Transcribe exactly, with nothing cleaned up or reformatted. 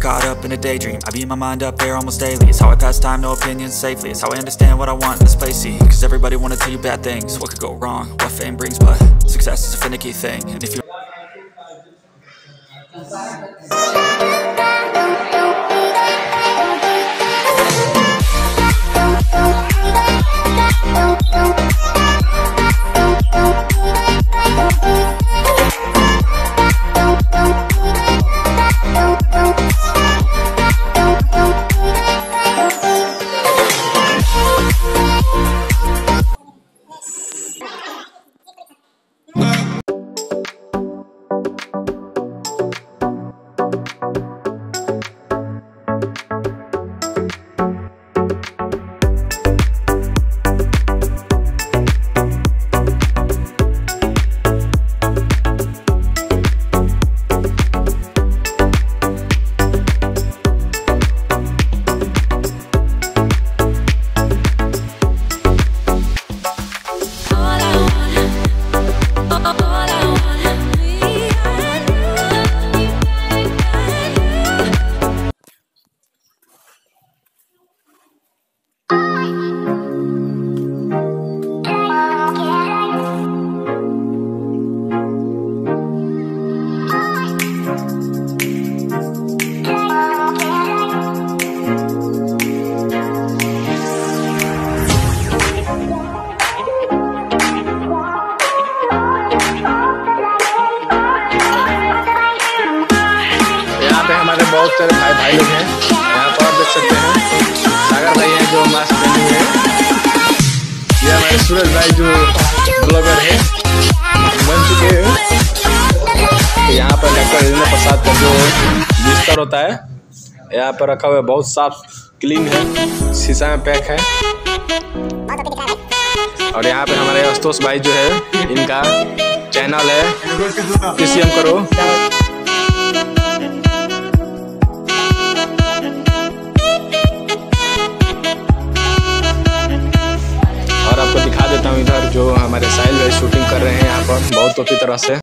Caught up in a daydream, I beat my mind up there almost daily. It's how I pass time, no opinions safely. It's how I understand what I want in this place, see. Cause everybody wanna tell you bad things, what could go wrong, what fame brings, but success is a finicky thing. And if you बहुत सारे भाई भाई लोग हैं यहाँ पर, आप देख सकते हैं सागर भाई हैं जो मास्क पहने हुए हैं। ये हमारे सूरज भाई जो ब्लॉगर हैं बन चुके हैं। यहाँ पर डॉक्टर राजेंद्र प्रसाद का जो बिस्तर होता है यहाँ पर रखा हुआ है, बहुत साफ क्लीन है, शीशा में पैक है। और यहाँ पे हमारे आशुतोष भाई जो है, इनका चैनल है पीसीएम करो। और आपको दिखा देता हूँ इधर जो हमारे साहिल भाई शूटिंग कर रहे हैं यहाँ पर बहुत अच्छी तरह से।